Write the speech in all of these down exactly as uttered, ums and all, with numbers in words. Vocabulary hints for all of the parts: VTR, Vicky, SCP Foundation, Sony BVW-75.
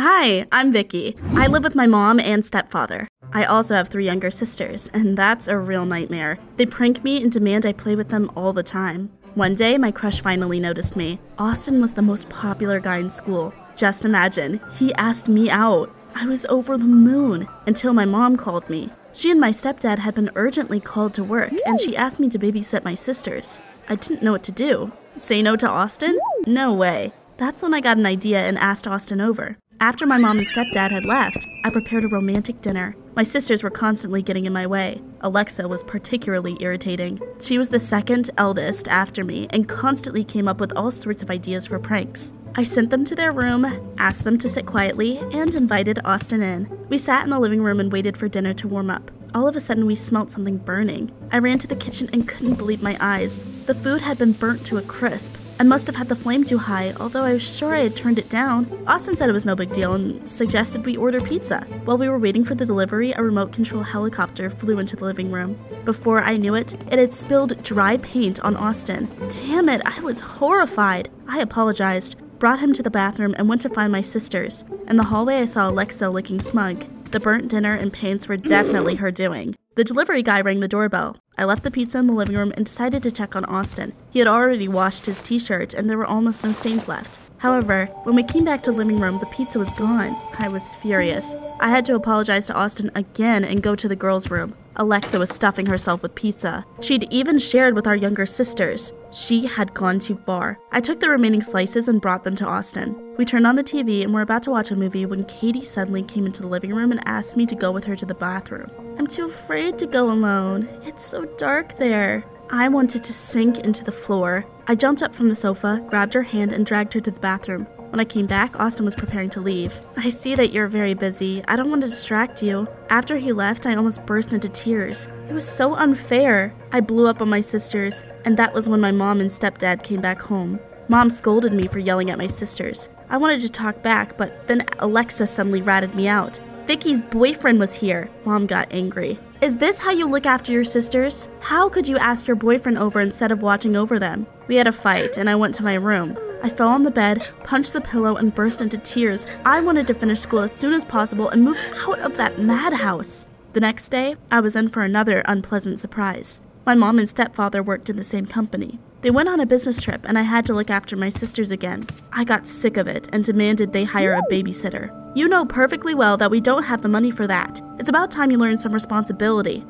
Hi, I'm Vicky. I live with my mom and stepfather. I also have three younger sisters, and that's a real nightmare. They prank me and demand I play with them all the time. One day, my crush finally noticed me. Austin was the most popular guy in school. Just imagine, he asked me out. I was over the moon until my mom called me. She and my stepdad had been urgently called to work, and she asked me to babysit my sisters. I didn't know what to do. Say no to Austin? No way. That's when I got an idea and asked Austin over. After my mom and stepdad had left, I prepared a romantic dinner. My sisters were constantly getting in my way. Alexa was particularly irritating. She was the second eldest after me and constantly came up with all sorts of ideas for pranks. I sent them to their room, asked them to sit quietly, and invited Austin in. We sat in the living room and waited for dinner to warm up. All of a sudden, we smelled something burning. I ran to the kitchen and couldn't believe my eyes. The food had been burnt to a crisp. I must have had the flame too high, although I was sure I had turned it down. Austin said it was no big deal and suggested we order pizza. While we were waiting for the delivery, a remote control helicopter flew into the living room. Before I knew it, it had spilled dry paint on Austin. Damn it, I was horrified. I apologized, brought him to the bathroom, and went to find my sisters. In the hallway, I saw Alexa looking smug. The burnt dinner and paints were definitely her doing. The delivery guy rang the doorbell. I left the pizza in the living room and decided to check on Austin. He had already washed his t-shirt and there were almost no stains left. However, when we came back to the living room, the pizza was gone. I was furious. I had to apologize to Austin again and go to the girls' room. Alexa was stuffing herself with pizza. She'd even shared with our younger sisters. She had gone too far. I took the remaining slices and brought them to Austin. We turned on the T V and were about to watch a movie when Katie suddenly came into the living room and asked me to go with her to the bathroom. I'm too afraid to go alone. It's so dark there. I wanted to sink into the floor. I jumped up from the sofa, grabbed her hand, and dragged her to the bathroom. When I came back, Austin was preparing to leave. I see that you're very busy. I don't want to distract you. After he left, I almost burst into tears. It was so unfair. I blew up on my sisters, and that was when my mom and stepdad came back home. Mom scolded me for yelling at my sisters. I wanted to talk back, but then Alexa suddenly ratted me out. Vicky's boyfriend was here. Mom got angry. Is this how you look after your sisters? How could you ask your boyfriend over instead of watching over them? We had a fight and I went to my room. I fell on the bed, punched the pillow, and burst into tears. I wanted to finish school as soon as possible and move out of that madhouse. The next day, I was in for another unpleasant surprise. My mom and stepfather worked in the same company. They went on a business trip and I had to look after my sisters again. I got sick of it and demanded they hire a babysitter. You know perfectly well that we don't have the money for that. It's about time you learn some responsibility.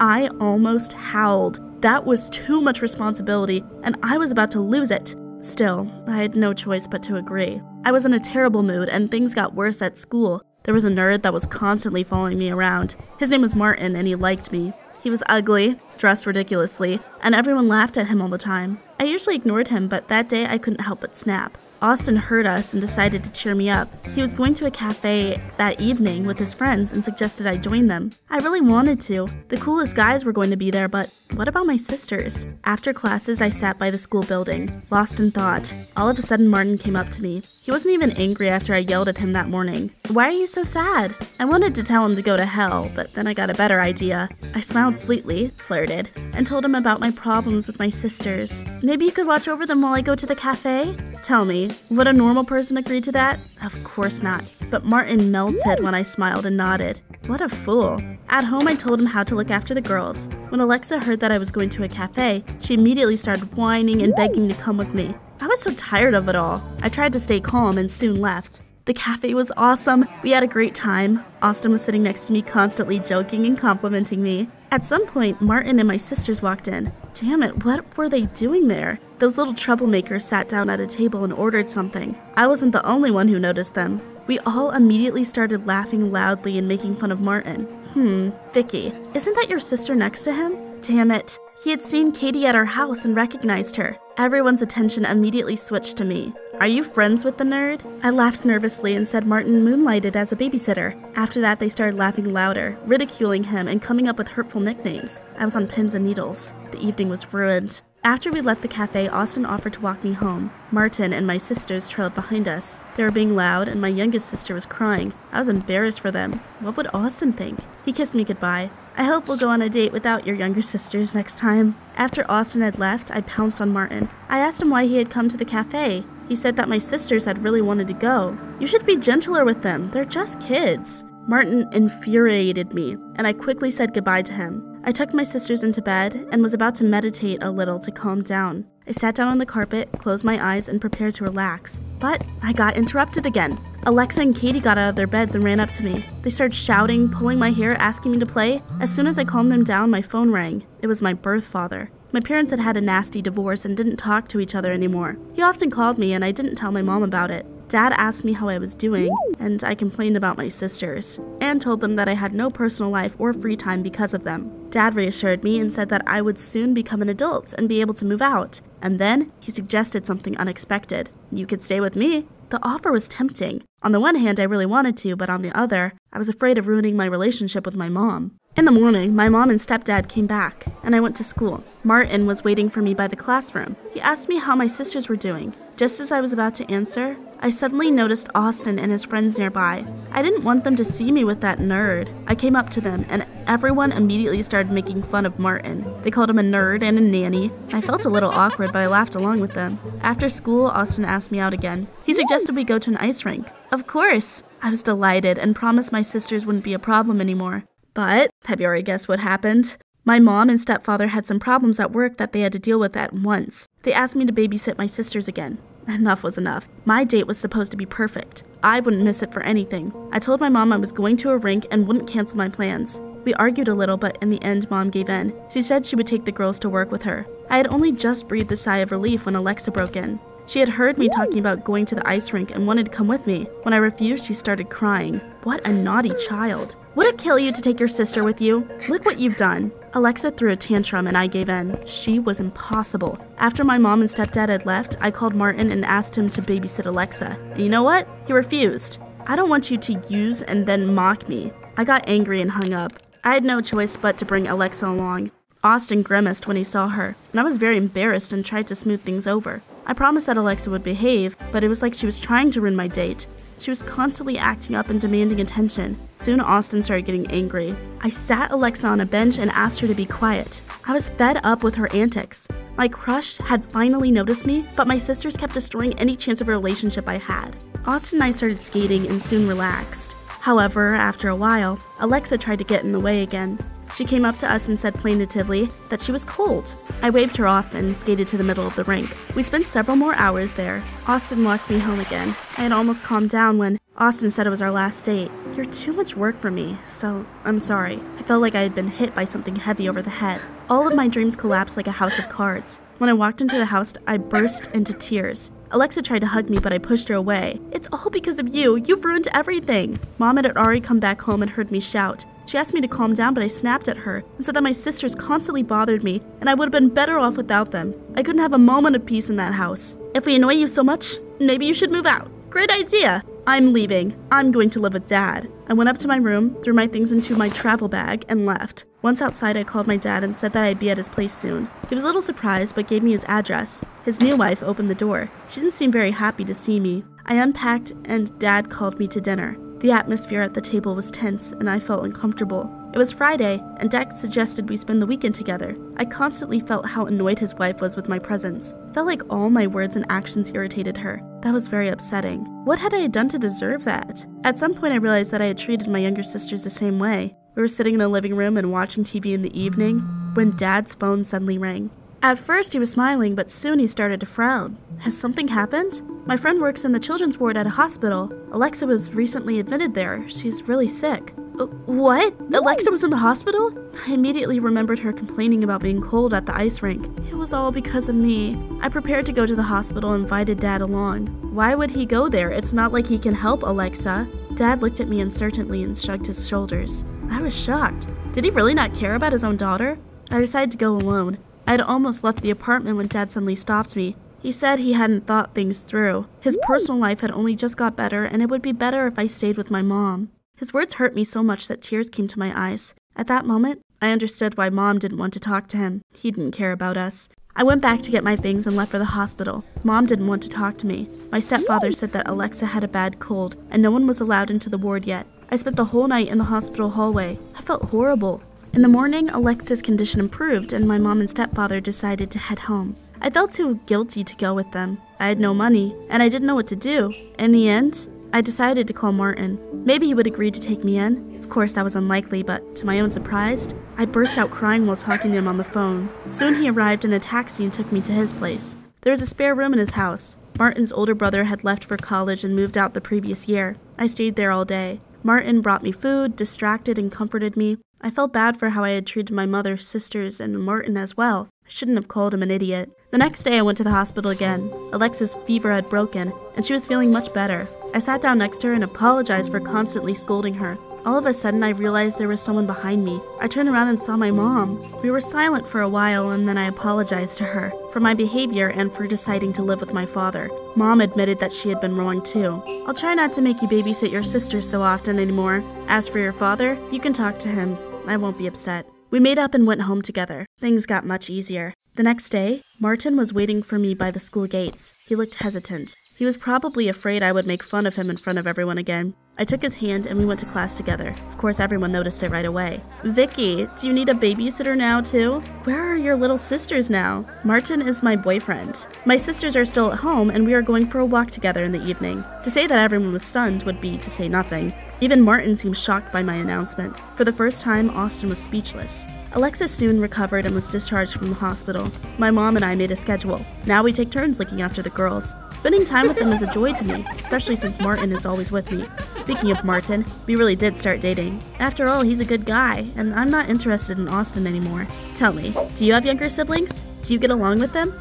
I almost howled. That was too much responsibility, and I was about to lose it. Still, I had no choice but to agree. I was in a terrible mood, and things got worse at school. There was a nerd that was constantly following me around. His name was Martin, and he liked me. He was ugly, dressed ridiculously, and everyone laughed at him all the time. I usually ignored him, but that day I couldn't help but snap. Austin heard us and decided to cheer me up. He was going to a cafe that evening with his friends and suggested I join them. I really wanted to. The coolest guys were going to be there, but what about my sisters? After classes, I sat by the school building, lost in thought. All of a sudden, Martin came up to me. He wasn't even angry after I yelled at him that morning. Why are you so sad? I wanted to tell him to go to hell, but then I got a better idea. I smiled sweetly, flirted, and told him about my problems with my sisters. Maybe you could watch over them while I go to the cafe? Tell me, would a normal person agree to that? Of course not. But Martin melted when I smiled and nodded. What a fool. At home, I told him how to look after the girls. When Alexa heard that I was going to a cafe, she immediately started whining and begging to come with me. I was so tired of it all. I tried to stay calm and soon left. The cafe was awesome. We had a great time. Austin was sitting next to me, constantly joking and complimenting me. At some point, Martin and my sisters walked in. Damn it, what were they doing there? Those little troublemakers sat down at a table and ordered something. I wasn't the only one who noticed them. We all immediately started laughing loudly and making fun of Martin. Hmm, Vicky, isn't that your sister next to him? Damn it. He had seen Katie at our house and recognized her. Everyone's attention immediately switched to me. Are you friends with the nerd? I laughed nervously and said Martin moonlighted as a babysitter. After that, they started laughing louder, ridiculing him, and coming up with hurtful nicknames. I was on pins and needles. The evening was ruined. After we left the cafe, Austin offered to walk me home. Martin and my sisters trailed behind us. They were being loud, and my youngest sister was crying. I was embarrassed for them. What would Austin think? He kissed me goodbye. I hope we'll go on a date without your younger sisters next time. After Austin had left, I pounced on Martin. I asked him why he had come to the cafe. He said that my sisters had really wanted to go. You should be gentler with them. They're just kids. Martin infuriated me, and I quickly said goodbye to him. I tucked my sisters into bed and was about to meditate a little to calm down. I sat down on the carpet, closed my eyes, and prepared to relax. But I got interrupted again. Alexa and Katie got out of their beds and ran up to me. They started shouting, pulling my hair, asking me to play. As soon as I calmed them down, my phone rang. It was my birth father. My parents had had a nasty divorce and didn't talk to each other anymore. He often called me, and I didn't tell my mom about it. Dad asked me how I was doing, and I complained about my sisters, and told them that I had no personal life or free time because of them. Dad reassured me and said that I would soon become an adult and be able to move out. And then he suggested something unexpected. You could stay with me. The offer was tempting. On the one hand, I really wanted to, but on the other, I was afraid of ruining my relationship with my mom. In the morning, my mom and stepdad came back, and I went to school. Martin was waiting for me by the classroom. He asked me how my sisters were doing. Just as I was about to answer, I suddenly noticed Austin and his friends nearby. I didn't want them to see me with that nerd. I came up to them, and everyone immediately started making fun of Martin. They called him a nerd and a nanny. I felt a little awkward, but I laughed along with them. After school, Austin asked me out again. He suggested we go to an ice rink. Of course! I was delighted and promised my sisters wouldn't be a problem anymore. But, have you already guessed what happened? My mom and stepfather had some problems at work that they had to deal with at once. They asked me to babysit my sisters again. Enough was enough. My date was supposed to be perfect. I wouldn't miss it for anything. I told my mom I was going to a rink and wouldn't cancel my plans. We argued a little, but in the end, Mom gave in. She said she would take the girls to work with her. I had only just breathed a sigh of relief when Alexa broke in. She had heard me talking about going to the ice rink and wanted to come with me. When I refused, she started crying. What a naughty child. Would it kill you to take your sister with you? Look what you've done. Alexa threw a tantrum and I gave in. She was impossible. After my mom and stepdad had left, I called Martin and asked him to babysit Alexa. And you know what? He refused. I don't want you to use and then mock me. I got angry and hung up. I had no choice but to bring Alexa along. Austin grimaced when he saw her, and I was very embarrassed and tried to smooth things over. I promised that Alexa would behave, but it was like she was trying to ruin my date. She was constantly acting up and demanding attention. Soon, Austin started getting angry. I sat Alexa on a bench and asked her to be quiet. I was fed up with her antics. My crush had finally noticed me, but my sisters kept destroying any chance of a relationship I had. Austin and I started skating and soon relaxed. However, after a while, Alexa tried to get in the way again. She came up to us and said plaintively that she was cold. I waved her off and skated to the middle of the rink. We spent several more hours there. Austin walked me home again. I had almost calmed down when Austin said it was our last date. You're too much work for me, so I'm sorry. I felt like I had been hit by something heavy over the head. All of my dreams collapsed like a house of cards. When I walked into the house, I burst into tears. Alexa tried to hug me, but I pushed her away. It's all because of you. You've ruined everything. Mom had already come back home and heard me shout. She asked me to calm down, but I snapped at her and said that my sisters constantly bothered me and I would have been better off without them. I couldn't have a moment of peace in that house. If we annoy you so much, maybe you should move out. Great idea. I'm leaving. I'm going to live with Dad. I went up to my room, threw my things into my travel bag, and left. Once outside, I called my dad and said that I'd be at his place soon. He was a little surprised, but gave me his address. His new wife opened the door. She didn't seem very happy to see me. I unpacked, and Dad called me to dinner. The atmosphere at the table was tense, and I felt uncomfortable. It was Friday, and Dad suggested we spend the weekend together. I constantly felt how annoyed his wife was with my presence. It felt like all my words and actions irritated her. That was very upsetting. What had I done to deserve that? At some point, I realized that I had treated my younger sisters the same way. We were sitting in the living room and watching T V in the evening when Dad's phone suddenly rang. At first, he was smiling, but soon he started to frown. Has something happened? My friend works in the children's ward at a hospital. Alexa was recently admitted there. She's really sick. Uh, what? Alexa was in the hospital? I immediately remembered her complaining about being cold at the ice rink. It was all because of me. I prepared to go to the hospital and invited Dad along. Why would he go there? It's not like he can help Alexa. Dad looked at me uncertainly and shrugged his shoulders. I was shocked. Did he really not care about his own daughter? I decided to go alone. I had almost left the apartment when Dad suddenly stopped me. He said he hadn't thought things through. His personal life had only just got better, and it would be better if I stayed with my mom. His words hurt me so much that tears came to my eyes. At that moment, I understood why Mom didn't want to talk to him. He didn't care about us. I went back to get my things and left for the hospital. Mom didn't want to talk to me. My stepfather said that Alexa had a bad cold, and no one was allowed into the ward yet. I spent the whole night in the hospital hallway. I felt horrible. In the morning, Alexa's condition improved, and my mom and stepfather decided to head home. I felt too guilty to go with them. I had no money, and I didn't know what to do. In the end, I decided to call Martin. Maybe he would agree to take me in. Of course, that was unlikely, but to my own surprise, I burst out crying while talking to him on the phone. Soon he arrived in a taxi and took me to his place. There was a spare room in his house. Martin's older brother had left for college and moved out the previous year. I stayed there all day. Martin brought me food, distracted and comforted me. I felt bad for how I had treated my mother, sisters, and Martin as well. I shouldn't have called him an idiot. The next day I went to the hospital again. Alexa's fever had broken, and she was feeling much better. I sat down next to her and apologized for constantly scolding her. All of a sudden I realized there was someone behind me. I turned around and saw my mom. We were silent for a while and then I apologized to her for my behavior and for deciding to live with my father. Mom admitted that she had been wrong too. I'll try not to make you babysit your sister so often anymore. As for your father, you can talk to him. I won't be upset. We made up and went home together. Things got much easier. The next day, Martin was waiting for me by the school gates. He looked hesitant. He was probably afraid I would make fun of him in front of everyone again. I took his hand and we went to class together. Of course, everyone noticed it right away. Vicky, do you need a babysitter now too? Where are your little sisters now? Martin is my boyfriend. My sisters are still at home and we are going for a walk together in the evening. To say that everyone was stunned would be to say nothing. Even Martin seemed shocked by my announcement. For the first time, Austin was speechless. Alexa soon recovered and was discharged from the hospital. My mom and I made a schedule. Now we take turns looking after the girls. Spending time with them is a joy to me, especially since Martin is always with me. Speaking of Martin, we really did start dating. After all, he's a good guy, and I'm not interested in Austin anymore. Tell me, do you have younger siblings? Do you get along with them?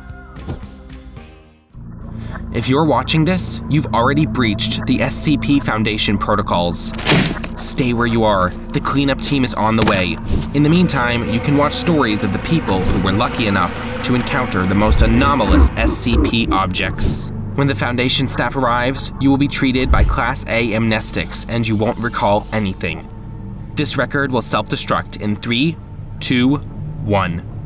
If you're watching this, you've already breached the S C P Foundation protocols. Stay where you are. The cleanup team is on the way. In the meantime, you can watch stories of the people who were lucky enough to encounter the most anomalous S C P objects. When the Foundation staff arrives, you will be treated by Class A amnestics and you won't recall anything. This record will self-destruct in three, two, one.